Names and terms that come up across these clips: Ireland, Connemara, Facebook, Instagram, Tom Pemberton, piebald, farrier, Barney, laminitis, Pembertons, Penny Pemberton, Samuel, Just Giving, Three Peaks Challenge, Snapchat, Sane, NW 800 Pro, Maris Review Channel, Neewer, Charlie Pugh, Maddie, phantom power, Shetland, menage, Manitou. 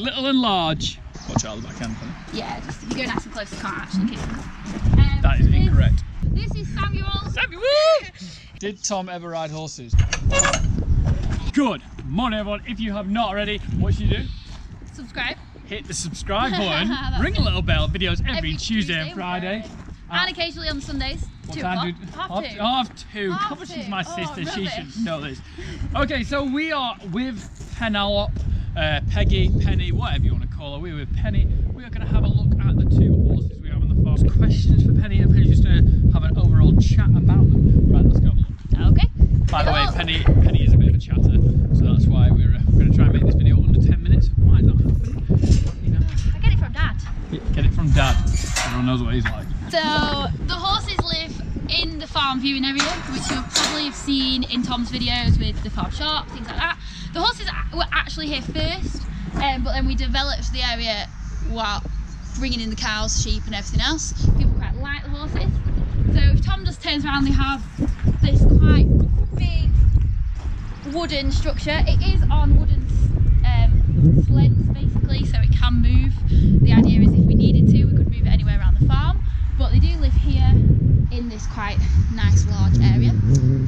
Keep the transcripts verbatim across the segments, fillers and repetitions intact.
Little and large. Watch out the back end, Penny. Yeah, just if you go nice and close, you can't actually kick them. Um, that is this, incorrect. This is Samuel. Samuel! Did Tom ever ride horses? Good morning, everyone. If you have not already, what should you do? Subscribe. Hit the subscribe button. Ring the little bell. Videos every, every Tuesday, Tuesday and Friday. And occasionally on Sundays. Two o'clock. Half two. Half two. Half two. She's my oh, sister. Rubbish. She should know this. Okay, so we are with Penelope, uh, Peggy, Penny, whatever you want to call her. We're with Penny. We are going to have a look at the two horses we have on the farm. Questions for Penny, and Penny's just going to have an overall chat about them. Right, let's go. Okay. By the way, Penny, Penny is a bit of a chatter, so that's why we're, uh, we're going to try and make this video under ten minutes. Why is that happening? You know. I get it from Dad. Yeah, get it from Dad. Everyone knows what he's like. So the horses live in the farm viewing area, which you'll probably have seen in Tom's videos with the farm shop, things like that. The horses were actually here first, um, but then we developed the area while bringing in the cows, sheep and everything else. People quite like the horses. So if Tom just turns around, they have this quite big wooden structure. It is on wooden um, sleds basically, so it can move. The idea is if we needed to, we could move it anywhere around the farm. But they do live here in this quite nice large area.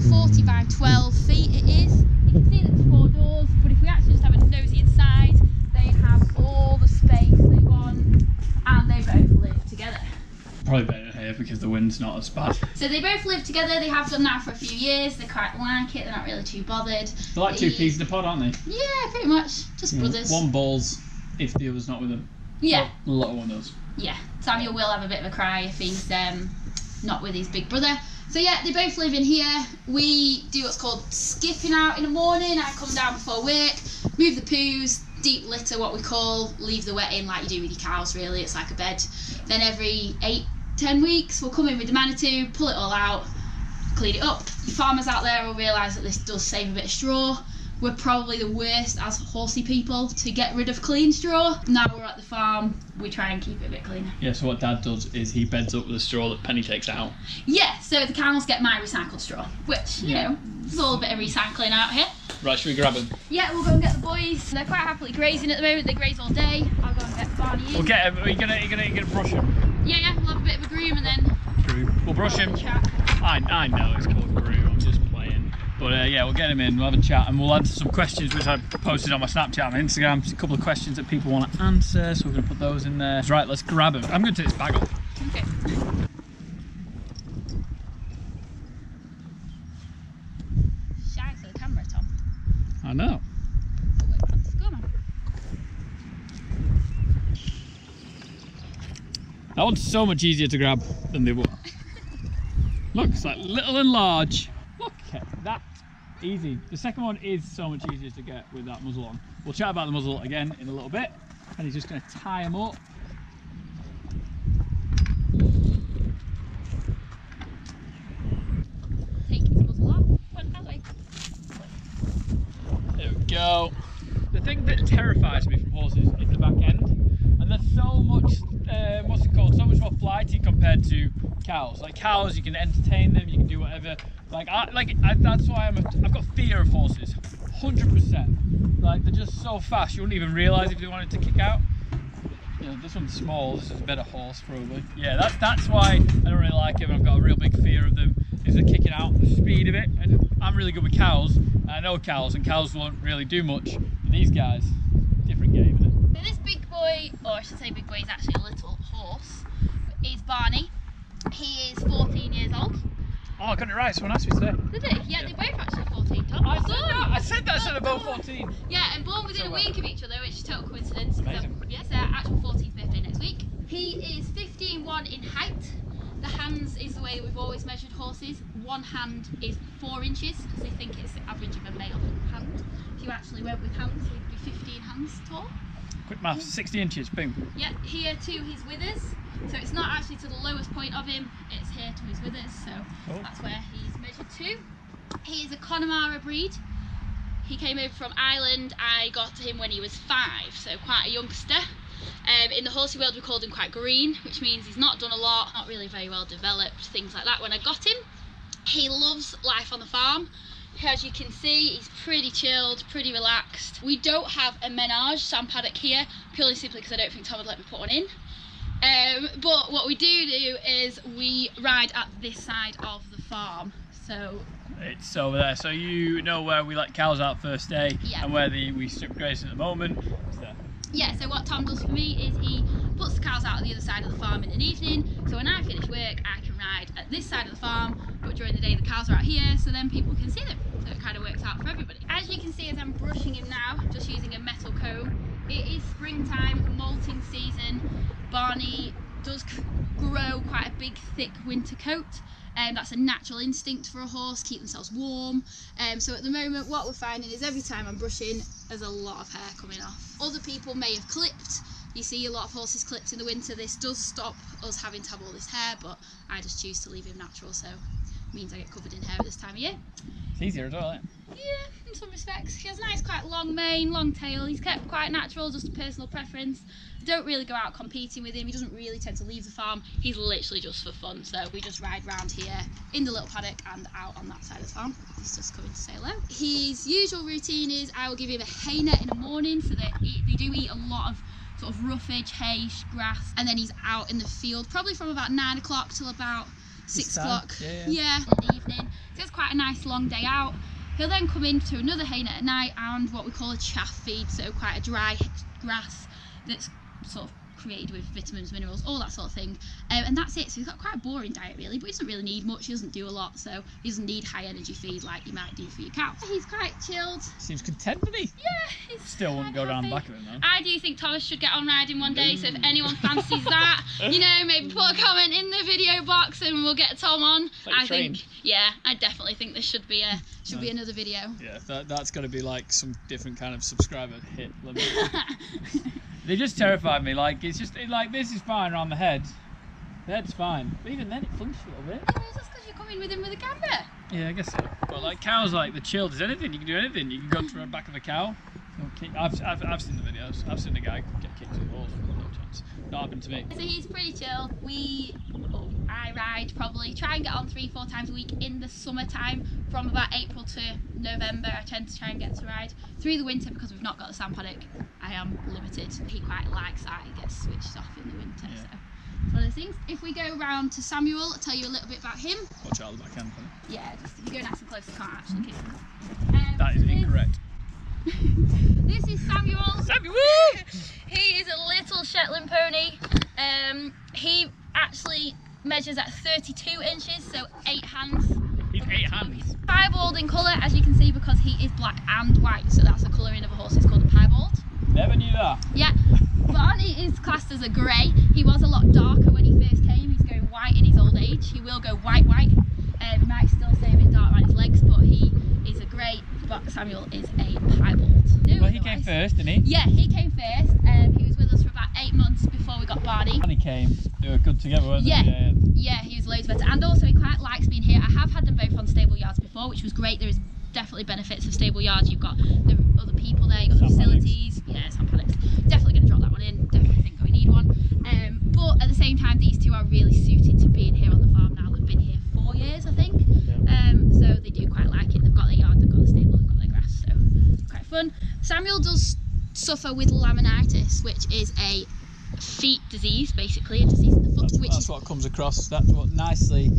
forty by twelve feet it is. You can see that there's four doors, but if we actually just have a nosy inside, they have all the space they want and they both live together. Probably better here because the wind's not as bad. So they both live together, they have done that for a few years, they quite like it, they're not really too bothered. They're like they... two peas in a pod, aren't they? Yeah, pretty much. Just yeah, brothers. One balls if the other's not with them. Yeah. Well, the little one does. Yeah, Samuel will have a bit of a cry if he's um, not with his big brother. So yeah, they both live in here. We do what's called skipping out in the morning. I come down before work, move the poos, deep litter what we call, leave the wet in like you do with your cows really, it's like a bed. Then every eight, ten weeks we'll come in with the Manitou, pull it all out, clean it up. The farmers out there will realise that this does save a bit of straw. We're probably the worst as horsey people to get rid of clean straw. Now we're at the farm, we try and keep it a bit cleaner. Yeah, so what Dad does is he beds up with the straw that Penny takes out. Yeah, so the camels get my recycled straw, which, you yeah. know, there's all a bit of recycling out here. Right, should we grab them? Yeah, we'll go and get the boys. They're quite happily grazing at the moment. They graze all day. I'll go and get Barney in. We'll get him. Are you gonna, are you gonna, are you gonna brush him? Yeah, yeah, we'll have a bit of a groom and then... Groom. We'll brush him. I, I know it's called groom. I'm just... But uh, yeah, we'll get him in, we'll have a chat and we'll answer some questions which I posted on my Snapchat and Instagram. There's a couple of questions that people want to answer, so we're going to put those in there. Right, let's grab him. I'm going to take this bag off. Okay. Shy for the camera, Tom. I know. That one's so much easier to grab than the other one. Look, it's like little and large. Look at that. Easy. The second one is so much easier to get with that muzzle on. We'll chat about the muzzle again in a little bit. And he's just going to tie him up. Take his muzzle off. There we go. The thing that terrifies me from horses is the back end. And they're so much, uh, what's it called, so much more flighty compared to cows. Like cows, you can entertain them, you can do whatever. Like, I, like I, that's why I'm a, I've got fear of horses, one hundred percent. Like, they're just so fast, you wouldn't even realise if they wanted to kick out. You know, this one's small, this is a better horse, probably. Yeah, that's that's why I don't really like them, I've got a real big fear of them, is they're kicking out, the speed of it. And I'm really good with cows, I know cows, and cows won't really do much. But these guys, different game, isn't it? So this big boy, or I should say big boy, is actually a little horse, is Barney. He is fourteen years old. Oh, I got it right, someone asked me today. Did they? Yeah, yeah. They both actually fourteen, Tom. I said that, I said that, I said about fourteen. Yeah, and born within so a week well. of each other, which is total coincidence. Amazing. Yes, their actual fourteenth birthday next week. He is fifteen one in height. The hands is the way we've always measured horses. One hand is four inches, because they think it's the average of a male hand. If you actually went with hands, he'd be fifteen hands tall. Quick maths, sixty inches, boom. Yeah, here to his withers. So it's not actually to the lowest point of him, it's here to his withers, so oh. that's where he's measured to. He is a Connemara breed. He came over from Ireland, I got him when he was five, so quite a youngster. Um, in the horsey world we called him quite green, which means he's not done a lot, not really very well developed, things like that when I got him. He loves life on the farm. As you can see, he's pretty chilled, pretty relaxed. We don't have a menage sand paddock here, purely simply because I don't think Tom would let me put one in. Um, but what we do do is we ride at this side of the farm. So it's over there. So you know where we let cows out first day, yeah, and where the, we strip graze at the moment. It's there. Yeah, so what Tom does for me is he puts the cows out on the other side of the farm in an evening, so when I finish work I can ride at this side of the farm, but during the day the cows are out here, so then people can see them, so it kind of works out for everybody. As you can see, as I'm brushing him now, just using a metal comb, it is springtime, molting season. Barney does grow quite a big thick winter coat, and um, that's a natural instinct for a horse, keep themselves warm. Um, so at the moment what we're finding is every time I'm brushing there's a lot of hair coming off. Other people may have clipped, you see a lot of horses clipped in the winter. This does stop us having to have all this hair, but I just choose to leave him natural, so it means I get covered in hair at this time of year. It's easier as well, isn't it? Yeah, in some respects. He has a nice quite long mane, long tail, he's kept quite natural, just a personal preference. Don't really go out competing with him, he doesn't really tend to leave the farm, he's literally just for fun, so we just ride round here in the little paddock and out on that side of the farm. He's just coming to say hello. His usual routine is I will give him a hay net in the morning, so that they, they do eat a lot of sort of roughage, hay, grass, and then he's out in the field probably from about nine o'clock till about six o'clock, yeah, yeah. yeah, in the evening. So it's quite a nice long day out. He'll then come into another hay net at night and what we call a chaff feed, so quite a dry grass that's sort of created with vitamins, minerals, all that sort of thing, um, and that's it. So he's got quite a boring diet really, but he doesn't really need much, he doesn't do a lot, so he doesn't need high energy feed like you might do for your cow. He's quite chilled. Seems content, doesn't he? Yeah. Still wouldn't go down the back of him though. I do think Thomas should get on riding one day, so if anyone fancies that, you know, maybe put a comment in the video box and we'll get Tom on. Like I trained. think, yeah, I definitely think this should be a should no. be another video. Yeah, that, that's got to be like some different kind of subscriber hit limit. They just terrified me. Like it's just it, like this is fine around the head, the head's fine. But even then, it flinches a little bit. Yeah, that's because you're coming with him with a camera. Yeah, I guess so. But like cows, like the chilled is anything. You can do anything. You can go to the back of a cow. I've, I've I've seen the videos. I've seen the guy get kicked in the balls. No chance. Not happened to me. So he's pretty chill. We. Oh, I ride probably try and get on three four times a week in the summertime. From about April to November I tend to try and get to ride. Through the winter, because we've not got the sand paddock, I am limited. He quite likes that, he gets switched off in the winter, yeah. So it's one of those things. If we go round to Samuel, I'll tell you a little bit about him. Watch out the back end, honey. Yeah, just if you go nice and close, I can't actually kick him. Um, that is incorrect. This is Samuel. Samuel! He is a little Shetland pony. Um, he actually measures at thirty-two inches, so eight hands. He's eight hands. Piebald in colour, as you can see, because he is black and white, so that's the colouring of a horse. It's called a piebald. Never knew that. Yeah. Barney is classed as a grey. He was a lot darker when he first came. He's going white in his old age. He will go white, white. Um, he might still stay a bit dark around his legs, but he is a grey. But Samuel is a piebald. No, well, he came first, didn't he? Yeah, he came first. Um, he was with us for about eight months before we got Barney. Barney came. They were good together, weren't yeah. they? Yeah. Yeah, he was loads better, and also he quite likes being here. I have had them both on stable yards before, which was great. There is definitely benefits of stable yards. You've got the other people there, you've got the facilities. Yeah, sand paddocks. Definitely going to drop that one in. Definitely think we need one. Um, but at the same time, these two are really suited to being here on the farm now. They've been here four years, I think. Yeah. Um, so they do quite like it. They've got their yard, they've got the stable, they've got their grass. So quite fun. Samuel does suffer with laminitis, which is a feet disease, basically, a disease in the foot. That's, which that's is what comes across. That's what nicely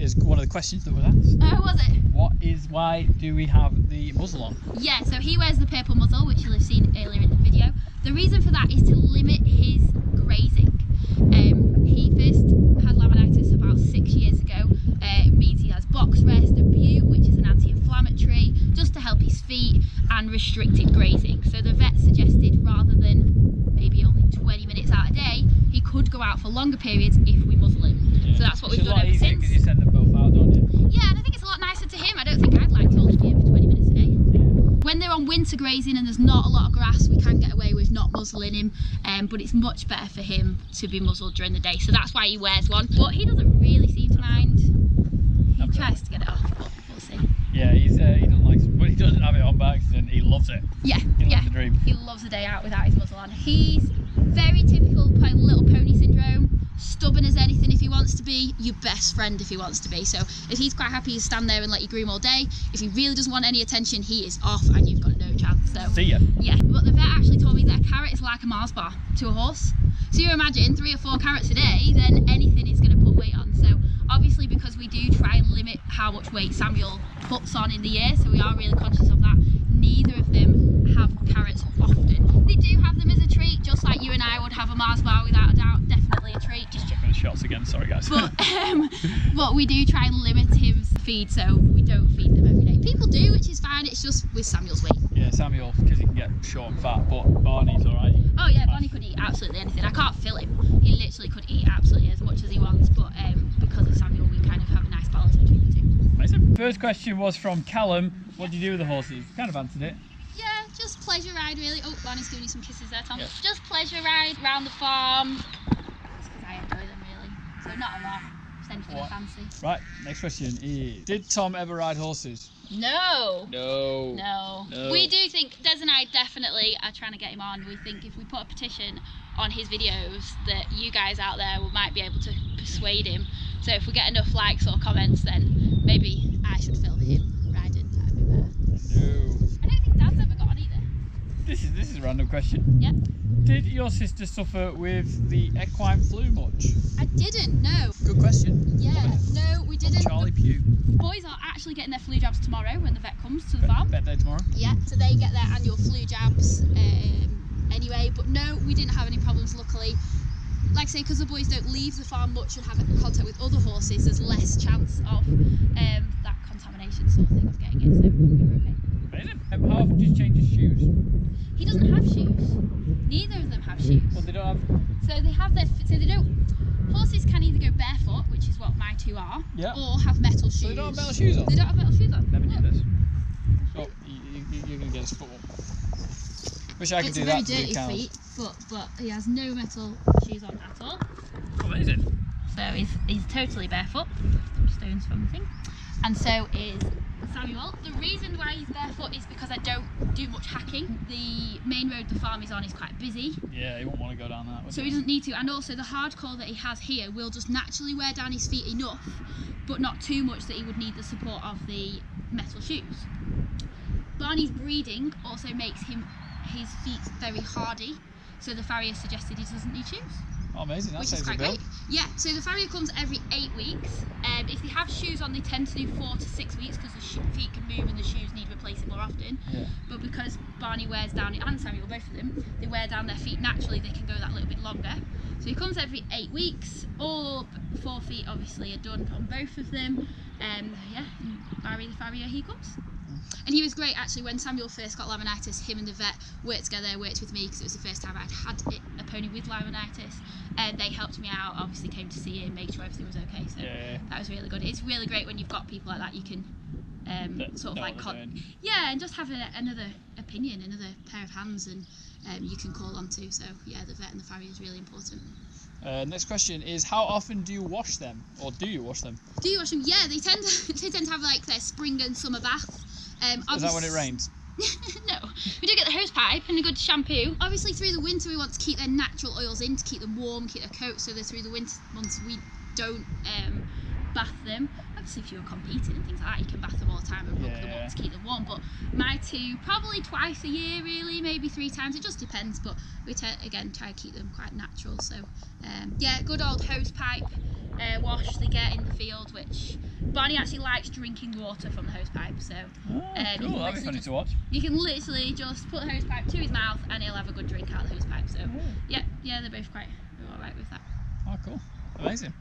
is one of the questions that was asked. Oh, was it? What is, why do we have the muzzle on? Yeah, so he wears the purple muzzle, which you'll have seen earlier in the video. The reason for that is to limit his grazing. Um, he first had laminitis about six years ago. Uh, it means he has box rest, abute, which is an anti-inflammatory, just to help his feet, and restricted grazing. So the vet suggested rather than maybe only twenty minutes out a day, he could go out for longer periods if we muzzle him. Yeah. So that's what it's we've done ever since. It's a lot easier because you send them both out, don't you? Yeah, and I think it's a lot nicer to him. I don't think I'd like to only be here for twenty minutes a day. Yeah. When they're on winter grazing and there's not a lot of grass, we can get away with not muzzling him, um, but it's much better for him to be muzzled during the day. So that's why he wears one. But he doesn't really seem to mind. He Absolutely. tries to get it off, but we'll see. Yeah, he's, uh, he doesn't like it. When he doesn't have it on by accident, he loves it. Yeah, he loves yeah. the dream. He loves the day out without his muzzle on. He's very typical little pony syndrome, stubborn as anything. If he wants wants to be your best friend if he wants to be. So if he's quite happy to stand there and let you groom all day, if he really doesn't want any attention, he is off and you've got no chance. So see ya. Yeah, but the vet actually told me that a carrot is like a Mars bar to a horse. So you imagine three or four carrots a day, then anything is going to put weight on. So obviously, because we do try and limit how much weight Samuel puts on in the year, so we are really conscious of that, neither of them have carrots often. They do have them as a treat, just like you and I would have a Mars bar without a doubt, definitely a treat. Just checking the shots again, sorry guys. But, um, but we do try and limit his feed, so we don't feed them every day. People do, which is fine, it's just with Samuel's weight. Yeah, Samuel, because he can get short and fat, but Barney's alright. Oh yeah, Barney could eat absolutely anything. I can't fill him. He literally could eat absolutely as much as he wants, but um, because of Samuel, we kind of have a nice balance between the two. Amazing. First question was from Callum. What do you do with the horses? You kind of answered it. Yeah, just pleasure ride really. Oh, Barney's giving you some kisses there, Tom. Yeah. Just pleasure ride round the farm. It's because I enjoy them really. So not a lot. Fancy. Right, next question is, did Tom ever ride horses? No. No. No. No. We do think, Des and I definitely are trying to get him on. We think if we put a petition on his videos that you guys out there might be able to persuade him. So if we get enough likes or comments, then maybe I should film him riding. That'd be better. No. I don't think Dad's ever got on either. This is, this is a random question. Yep. Did your sister suffer with the equine flu much? I didn't, no. Good question. Yeah, no, we didn't. Charlie Pugh. Boys are actually getting their flu jabs tomorrow when the vet comes to the farm. Vet day tomorrow. Yeah, so they get their annual flu jabs um, anyway. But no, we didn't have any problems, luckily. Like I say, because the boys don't leave the farm much and have contact with other horses, there's less chance of um, that contamination sort of thing of getting it. So we're okay. Amazing. Um, how often do you change his shoes? He doesn't have shoes. Neither of them have shoes. Well, they don't have. So they have their. So they don't. Horses can either go barefoot, which is what my two are, yep, or have metal shoes. So they don't have metal shoes on. They don't have metal shoes on. Never knew this. Oh, you, you, you're gonna get his foot one. Wish I could it's do that. It's very dirty cows. feet, but but he has no metal shoes on at all. Amazing. So he's he's totally barefoot. Some stones from the thing. And so is Samuel. The reason why he's barefoot is because I don't do much hacking. The main road the farm is on is quite busy. Yeah, he won't want to go down that. So he doesn't need to. And also the hardcore that he has here will just naturally wear down his feet enough, but not too much that he would need the support of the metal shoes. Barney's breeding also makes him his feet very hardy. So the farrier suggested he doesn't need shoes. Oh, amazing, that which saves is quite great. Yeah, so the farrier comes every eight weeks. Um, if they have shoes on, they tend to do four to six weeks because the feet can move and the shoes need replacing more often. Yeah. But because Barney wears down, and Samuel, both of them, they wear down their feet naturally, they can go that little bit longer. So he comes every eight weeks. All four feet, obviously, are done on both of them. Um, yeah, Barry the farrier, he comes. And he was great actually. When Samuel first got laminitis, him and the vet worked together, worked with me because it was the first time I'd had it, a pony with laminitis, and they helped me out, obviously came to see him, made sure everything was okay, so yeah, yeah. That was really good. It's really great when you've got people like that you can um, that, sort of like, con yeah, and just have a, another opinion, another pair of hands and um, you can call on to, so yeah, the vet and the farrier is really important. Uh, next question is, how often do you wash them, or do you wash them? Do you wash them? Yeah, they tend to, they tend to have like their spring and summer bath. Um, Is that when it rains? No, we do get the hose pipe and a good shampoo. Obviously through the winter we want to keep their natural oils in to keep them warm, keep their coats, so that through the winter months we don't um, bath them. Obviously if you're competing and things like that you can bath them all the time and rub yeah. them up to keep them warm, but my two probably twice a year really, maybe three times, it just depends, but we again try to keep them quite natural, so um, yeah, good old hose pipe Uh, wash they get in the field, which Barney actually likes drinking water from the hosepipe, so oh, um, cool. That'd be funny to watch. You can literally just put the hosepipe to his mouth and he'll have a good drink out of the hosepipe, so oh. yeah, yeah, they're both quite alright with that. Oh cool, amazing.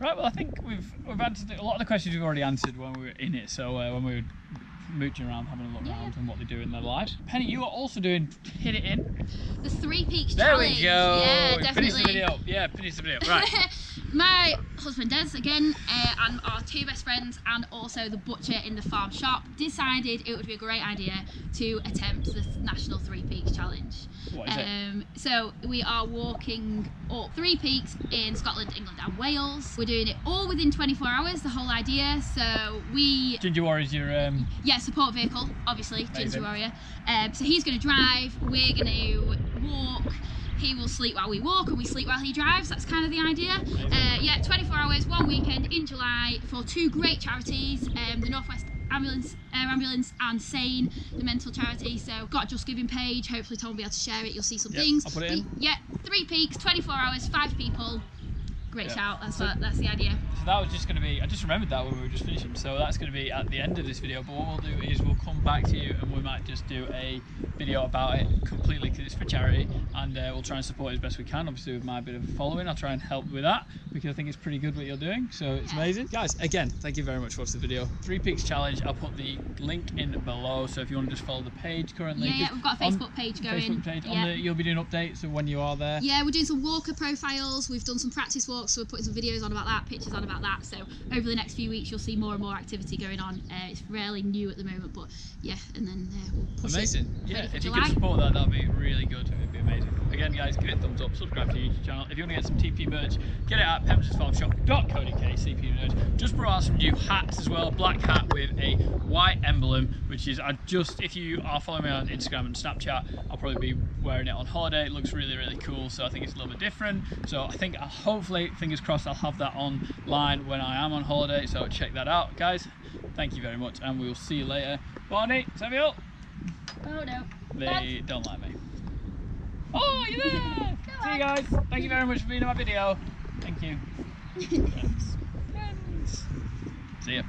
Right, well I think we've we've answered a lot of the questions we've already answered when we were in it, so uh, when we were mooching around, having a look yeah. around and what they do in their lives. Penny, you are also doing Hit It In. The Three Peaks there Challenge. There we go. Yeah, we definitely. Finish the video. Yeah, finish the video. Right. My husband Des, again, uh, and our two best friends, and also the butcher in the farm shop, decided it would be a great idea to attempt the National Three Peaks Challenge. What is um, it? So we are walking up three peaks in Scotland, England and Wales. We're doing it all within twenty-four hours, the whole idea. So we... Ginger Warrior is your... Um... Yeah, support vehicle, obviously, amazing. Ginger Warrior. Um, so he's going to drive, we're going to walk. he will sleep while we walk and we sleep while he drives. That's kind of the idea. Uh, yeah, twenty-four hours, one weekend in July for two great charities, um, the Northwest Ambulance, Air Ambulance and Sane, the mental charity. So got a Just Giving page, hopefully Tom will be able to share it, you'll see some yep, things. I'll put it in. Yeah, Three Peaks, twenty-four hours, five people. Great yep. shout, that's, so, what, that's the idea. So that was just going to be, I just remembered that when we were just finishing, so that's going to be at the end of this video, but what we'll do is we'll come back to you and we might just do a video about it completely because it's for charity, and uh, we'll try and support it as best we can, obviously with my bit of following. I'll try and help with that because I think it's pretty good what you're doing, so it's yeah. amazing. Guys, again, thank you very much for watching the video. Three Peaks Challenge, I'll put the link in below, so if you want to just follow the page currently. Yeah, yeah we've got a Facebook on, page going. Facebook page, yeah. on the, you'll be doing updates of when you are there. Yeah, we're doing some walker profiles, we've done some practice walks, so we're putting some videos on about that, pictures on about that, so over the next few weeks you'll see more and more activity going on. Uh, it's really new at the moment, but yeah, and then uh, we'll push amazing it yeah if July. You can support that, that'd be really good, it'd be amazing. Again guys, give it a thumbs up, subscribe to the YouTube channel. If you want to get some T P merch, get it at pembertons farm shop dot co dot U K. C P merch. Just brought out some new hats as well, black hat with a white emblem, which is I just if you are following me on Instagram and Snapchat, I'll probably be wearing it on holiday. It looks really really cool, so I think it's a little bit different, so I think I hopefully fingers crossed I'll have that online when I am on holiday, so check that out guys. Thank you very much and we'll see you later. Barney, Samuel. Oh no. They Dad. Don't like me. Oh, you're there! See you guys. Thank you very much for being on my video. Thank you. Friends. Friends. See ya.